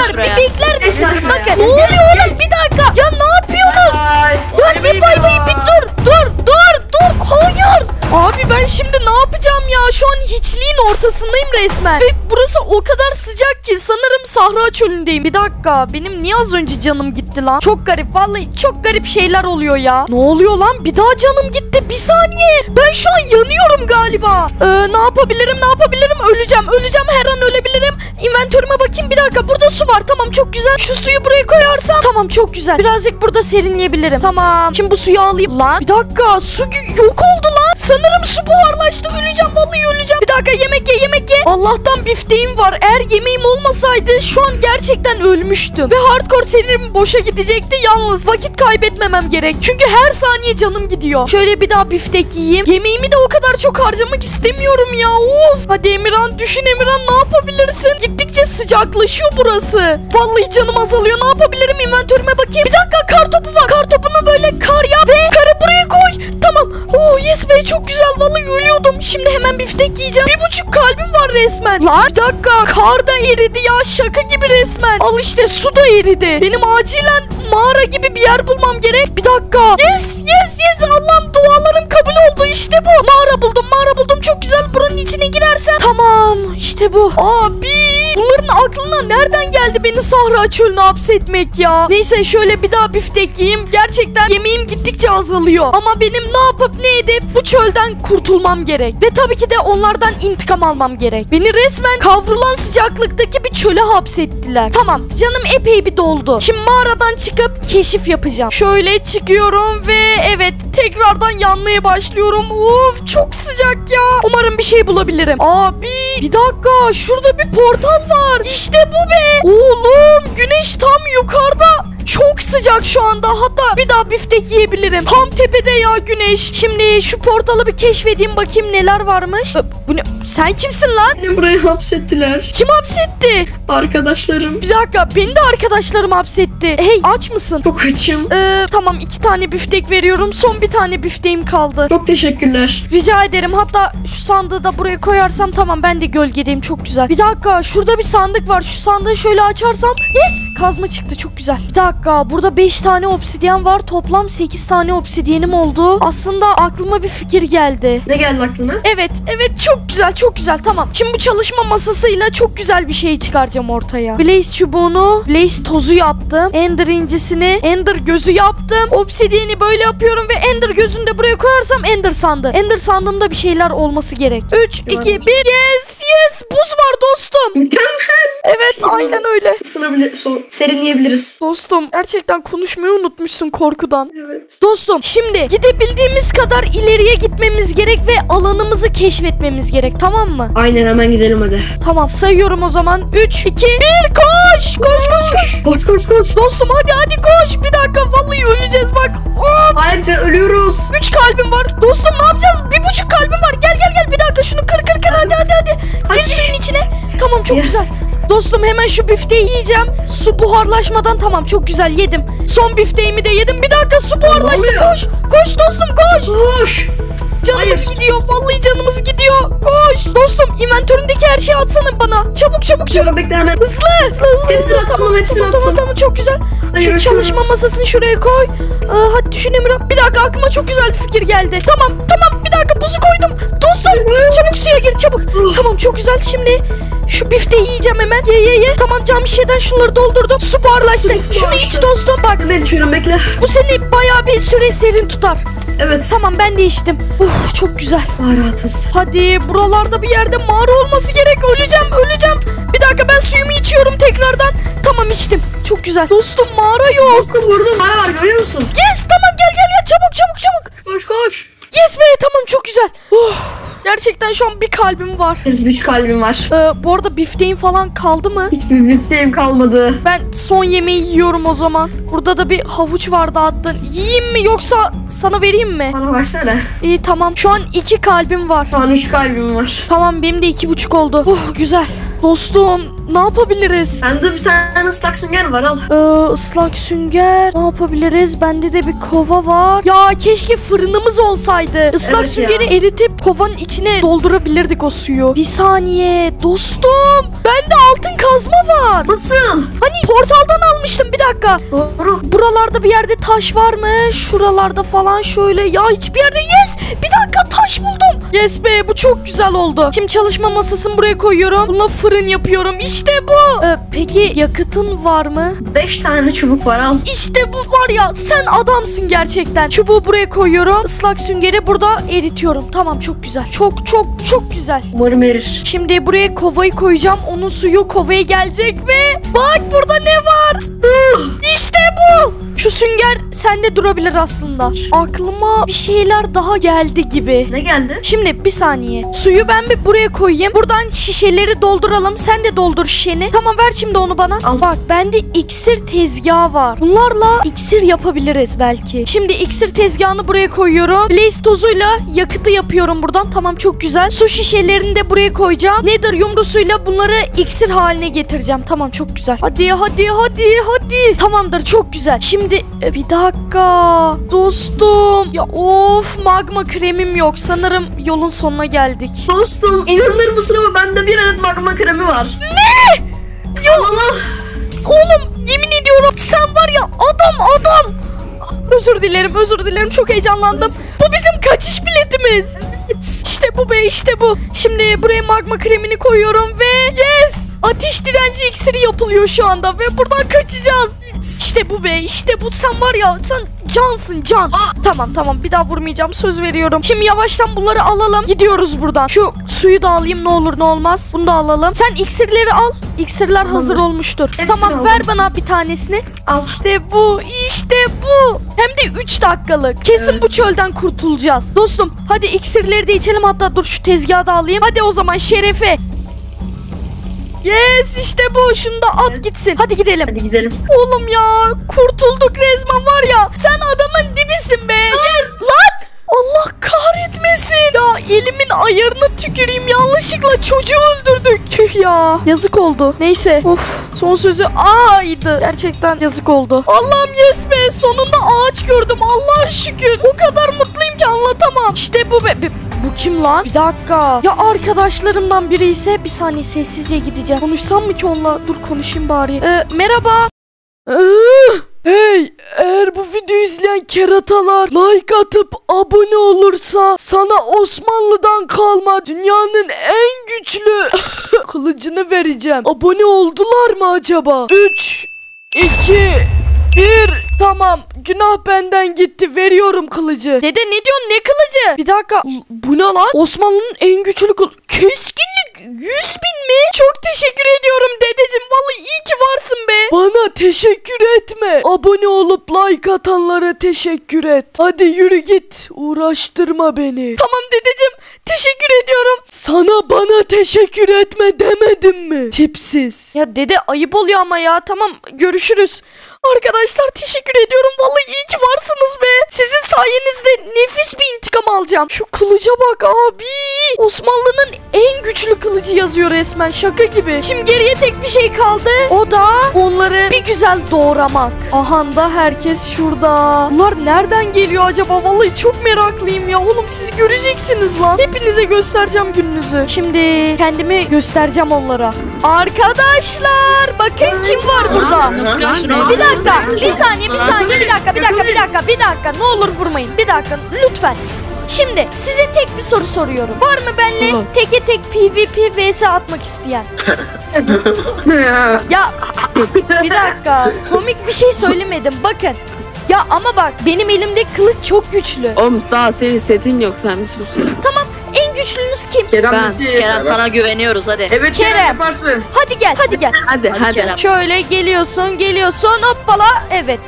Arkadaşlar bir bekler misiniz? Bakın. Ne oluyor oğlum? Bir dakika. Ya ne yapıyorsunuz? Dur bir bay bir dur. Dur. Hayır. Abi ben şimdi ne yapacağım ya? Şu an hiçliğin ortasındayım resmen. Ve burası o kadar sıcak ki sanırım Sahra Çölü'ndeyim. Bir dakika. Benim niye az önce canım gitti lan? Çok garip. Vallahi çok garip şeyler oluyor ya. Ne oluyor lan? Bir daha canım gitti. Bir saniye. Ben şu an yanıyorum galiba. Ne yapabilirim? Öleceğim. Her an ölebilirim. İnventörüme bakayım. Bir dakika. Burada su var. Tamam çok güzel. Şu suyu buraya koyarsam. Tamam çok güzel. Birazcık burada serinleyebilirim. Tamam. Şimdi bu suyu alayım lan. Bir dakika. Su yok oldu lan. Sanırım su buharlaştı. Vallahi öleceğim. Bir dakika yemek ye. Allah'tan bifteğim var. Eğer yemeğim olmasaydı şu an gerçekten ölmüştüm. Ve hardcore sinirim boşa gidecekti. Yalnız vakit kaybetmemem gerek. Çünkü her saniye canım gidiyor. Şöyle bir daha biftek yiyeyim. Yemeğimi de o kadar çok harcamak istemiyorum ya. Of. Hadi Emirhan düşün, Emirhan ne yapabilirsin? Gittikçe sıcaklaşıyor burası. Vallahi canım azalıyor. Ne yapabilirim? İnventörüme bakayım. Bir dakika kar topu var. Kar topunu böyle kar yap ve karı buraya koy. Tamam. Oh yes be çok güzel. Vallahi ölüyordum. Şimdi hemen biftek yiyeceğim. 1,5 kalbim var resmen. Lan bir dakika. Kar da eridi ya. Şaka gibi resmen. Al işte su da eridi. Benim acilen mağara gibi bir yer bulmam gerek. Bir dakika. Yes. Allah'ım dualarım kabul oldu. İşte bu. Mağara buldum. Çok güzel. Buranın içine girersen. Tamam. İşte bu. Abi. Bunların aklına nereden geldi beni Sahra Çölü'ne hapsetmek ya? Neyse şöyle bir daha biftek yiyeyim. Gerçekten yemeğim gittikçe azalıyor. Ama benim ne yapıp ne edip bu çölden kurtulmam gerek. Ve tabii ki de onlardan intikam almam gerek. Beni resmen kavrulan sıcaklıktaki bir çöle hapsettiler. Tamam canım epey bir doldu. Şimdi mağaradan çıkıp keşif yapacağım. Şöyle çıkıyorum ve evet tekrardan yanmaya başlıyorum. Of çok sıcak ya. Umarım bir şey bulabilirim. Abi bir dakika şurada bir portal var. İşte bu be. Oğlum güneş tam yukarıda. Çok sıcak şu anda. Hatta bir daha biftek yiyebilirim. Tam tepede ya güneş. Şimdi şu portalı bir keşfedeyim bakayım neler varmış. Bu ne? Sen kimsin lan? Beni buraya hapsettiler. Kim hapsetti? Arkadaşlarım. Bir dakika beni de arkadaşlarım hapsetti. Hey aç mısın? Çok açım. Tamam 2 tane biftek veriyorum. Son 1 tane bifteğim kaldı. Çok teşekkürler. Rica ederim. Hatta şu sandığı da buraya koyarsam tamam ben de gölgedeyim. Çok güzel. Bir dakika şurada bir sandık var. Şu sandığı şöyle açarsam. Yes kazma çıktı çok güzel. Bir dakika. Burada 5 tane obsidyen var. Toplam 8 tane obsidyenim oldu. Aslında aklıma bir fikir geldi. Ne geldi aklına? Evet çok güzel tamam. Şimdi bu çalışma masasıyla çok güzel bir şey çıkaracağım ortaya. Blaze çubuğunu, Blaze tozu yaptım. Ender incisini, Ender gözü yaptım. Obsidyeni böyle yapıyorum ve Ender gözünü de buraya koyarsam Ender sandı. Ender sandığımda bir şeyler olması gerek. 3, 2, 1. Yes. Buz var dostum. Evet aynen öyle. Serinleyebiliriz. Dostum gerçekten konuşmayı unutmuşsun korkudan. Evet. Dostum şimdi gidebildiğimiz kadar ileriye gitmemiz gerek ve alanımızı keşfetmemiz gerek tamam mı? Aynen hemen gidelim hadi. Tamam sayıyorum o zaman. 3, 2, 1 koş! Koş! Koş! Dostum hadi koş! Bir dakika vallahi öleceğiz bak. Ayrıca ölüyoruz. 3 kalbim var. Dostum ne yapacağız? 1,5 kalbim var. Gel bir dakika şunu kır hadi. Gir suyun içine. Tamam çok güzel. Dostum hemen şu bifteyi yiyeceğim. Su buharlaşmadan tamam çok güzel yedim. Son bifteğimi de yedim. Bir dakika su buharlaştı. Koş dostum koş. Canımız gidiyor. Vallahi canımız gidiyor. Koş. Dostum inventörümdeki her şeyi atsana bana. Çabuk. Bekle hemen. Hızlı. Hepsini attım. Tamam çok güzel. Şu çalışma masasını şuraya koy. Hadi düşün Emrah. Bir dakika aklıma çok güzel bir fikir geldi. Tamam bir dakika buzu koydum. Dostum çabuk suya gir çabuk. Tamam çok güzel şimdi. Şu bifteyi yiyeceğim hemen. Ye. Tamam cam şişeden şunları doldurdum. Su buharlaştı. Şunu iç dostum bak. Ben içiyorum bekle. Bu seni bayağı bir süre serin tutar. Evet. Tamam ben de içtim. Uf çok güzel. Rahatız. Hadi buralarda bir yerde mağara olması gerek. Öleceğim. Bir dakika ben suyumu içiyorum tekrardan. Tamam içtim. Çok güzel. Dostum mağara yok. Dostum burada mağara var görüyor musun? Yes tamam gel. Çabuk. Koş. Yes be tamam çok güzel. Gerçekten şu an 1 kalbim var. 3 kalbim var. Bu arada bifteğim falan kaldı mı? Hiçbir bifteğim kalmadı. Ben son yemeği yiyorum o zaman. Burada da bir havuç vardı attın. Yiyeyim mi yoksa sana vereyim mi? Bana versene. İyi tamam. Şu an 2 kalbim var. Şu an 3 kalbim var. Tamam benim de 2,5 oldu. Güzel. Dostum Ne yapabiliriz? Bende bir tane ıslak sünger var, al. Islak sünger. Ne yapabiliriz? Bende de bir kova var. Ya keşke fırınımız olsaydı. Islak evet süngeri ya eritip kovanın içine doldurabilirdik o suyu. Bir saniye dostum. Bende altın kazma var. Nasıl? Hani portaldan almıştım, bir dakika. Doğru. Buralarda bir yerde taş var mı? Şuralarda falan şöyle. Ya hiçbir yerde. Yes. Bir dakika, taş buldum. Yes be, bu çok güzel oldu. Şimdi çalışma masasını buraya koyuyorum. Bununla fırın yapıyorum. İşte bu. Peki yakıtın var mı? 5 tane çubuk var, al. İşte bu var ya, sen adamsın gerçekten. Çubuğu buraya koyuyorum. Islak süngeri burada eritiyorum. Tamam, çok güzel. Çok çok çok güzel. Umarım erir. Şimdi buraya kovayı koyacağım. Onun suyu kovaya gelecek ve bak burada ne var? İşte bu. Şu sünger sende durabilir aslında. Aklıma bir şeyler daha geldi gibi. Ne geldi? Şimdi bir saniye. Suyu ben bir buraya koyayım. Buradan şişeleri dolduralım. Sen de doldur şişeni. Tamam, ver şimdi onu bana. Al. Bak bende iksir tezgahı var. Bunlarla iksir yapabiliriz belki. Şimdi iksir tezgahını buraya koyuyorum. Blaze tozuyla yakıtı yapıyorum buradan. Tamam, çok güzel. Su şişelerini de buraya koyacağım. Nether yumrusuyla bunları iksir haline getireceğim. Tamam, çok güzel. Hadi hadi hadi hadi. Tamamdır, çok güzel. Şimdi bir dakika dostum. Ya of, magma kremim yok. Sanırım yolun sonuna geldik. Dostum inanır mısın ama bende bir adet magma kremi var. Ne? Yok. Oğlum yemin ediyorum sen var ya adam. Özür dilerim, çok heyecanlandım. Bu bizim kaçış biletimiz. İşte bu be, işte bu. Şimdi buraya magma kremini koyuyorum ve yes, ateş direnci iksiri yapılıyor şu anda ve buradan kaçacağız. İşte bu be, işte bu, sen var ya, sen cansın can. Tamam, bir daha vurmayacağım, söz veriyorum. Şimdi yavaştan bunları alalım, gidiyoruz buradan. Şu suyu da alayım, ne olur ne olmaz. Bunu da alalım. Sen iksirleri al. İksirler hazır olmuştur. Tamam, ver bana bir tanesini. Al. İşte bu. Hem de 3 dakikalık. Kesin evet, bu çölden kurtulacağız. Dostum hadi iksirleri de içelim, hatta dur şu tezgahı da alayım. Hadi o zaman şerefe. Yes, işte bu. Şunu da at gitsin. Hadi gidelim. Oğlum ya, kurtulduk resmen var ya. Sen adamın dibisin be. Yes lan. Allah kahretmesin. Ya elimin ayarını tüküreyim. Yanlışlıkla çocuğu öldürdük. Tüh ya. Yazık oldu. Neyse. Of. Son sözü A'ydı. Gerçekten yazık oldu. Allah'ım yes be. Sonunda ağaç gördüm. Allah'a şükür. O kadar mutluyum ki anlatamam. İşte bu be. Bu kim lan? Bir dakika. Ya arkadaşlarımdan biri ise, bir saniye sessizce gideceğim. Konuşsam mı ki onunla? Dur konuşayım bari. Merhaba. Hey, eğer bu videoyu izleyen keratalar like atıp abone olursa sana Osmanlı'dan kalma dünyanın en güçlü kılıcını vereceğim. Abone oldular mı acaba? 3, 2, 1. Tamam, günah benden gitti, veriyorum kılıcı. Dede ne diyorsun, ne kılıcı? Bir dakika, bu ne lan? Osmanlı'nın en güçlü kılıcı. Keskinlik 100.000 mi? Çok teşekkür ediyorum dedeciğim, vallahi iyi ki varsın be. Bana teşekkür etme, abone olup like atanlara teşekkür et. Hadi yürü git, uğraştırma beni. Tamam dedeciğim, teşekkür ediyorum. Sana bana teşekkür etme demedim mi? Tipsiz. Ya dede ayıp oluyor ama ya, tamam görüşürüz. Arkadaşlar teşekkür ediyorum. Vallahi iyi ki varsınız be. Sizin sayenizde nefis bir intikam alacağım. Şu kılıca bak abi. Osmanlı'nın en güçlü kılıcı yazıyor resmen. Şaka gibi. Şimdi geriye tek bir şey kaldı. O da onları bir güzel doğramak. Aha da herkes şurada. Bunlar nereden geliyor acaba? Vallahi çok meraklıyım ya. Oğlum siz göreceksiniz lan. Hepinize göstereceğim gününüzü. Şimdi kendimi göstereceğim onlara. Arkadaşlar bakın kim var burada. Bir dakika. Ne olur vurmayın. Bir dakika lütfen. Şimdi size tek bir soru soruyorum. Var mı benimle teke tek PvP vs atmak isteyen? Ya bir dakika. Komik bir şey söylemedim. Bakın. Ya ama bak benim elimde kılıç çok güçlü. Oğlum daha senin setin yok, sen bir sus. Tamam, en güçlünüz kim? Kerem sana güveniyoruz, hadi. Evet Kerem, yaparsın. Hadi gel. Hadi Kerem. Şöyle geliyorsun hoppala, evet.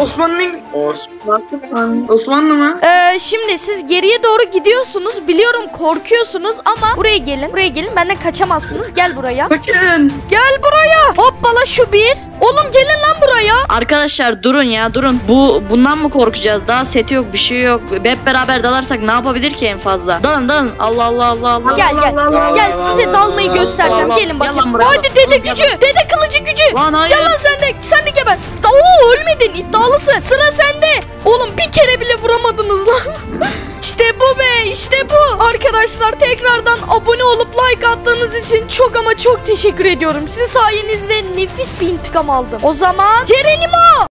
Osmanlı mı? Şimdi siz geriye doğru gidiyorsunuz. Biliyorum korkuyorsunuz ama buraya gelin. Benden kaçamazsınız. Gel buraya. Kaçın. Gel buraya. Hoppala şu bir. Oğlum gelin lan buraya. Arkadaşlar durun. Bundan mı korkacağız? Daha seti yok, bir şey yok. Hep beraber dalarsak ne yapabilir ki en fazla? Dalın. Yalan. Allah Allah Allah Allah. Gel gel. Gel size dalmayı göstereceğim. Gelin bakayım. Hadi dede gücü. Dede kılıcı gücü. Gel lan sen de. Sen de geber. Oo ölmedin iddialısın. Sıra sende. Oğlum bir kere bile vuramadınız lan. İşte bu be, işte bu. Arkadaşlar tekrardan abone olup like attığınız için çok ama çok teşekkür ediyorum. Sizin sayenizde nefis bir intikam aldım. O zaman Cerenimo.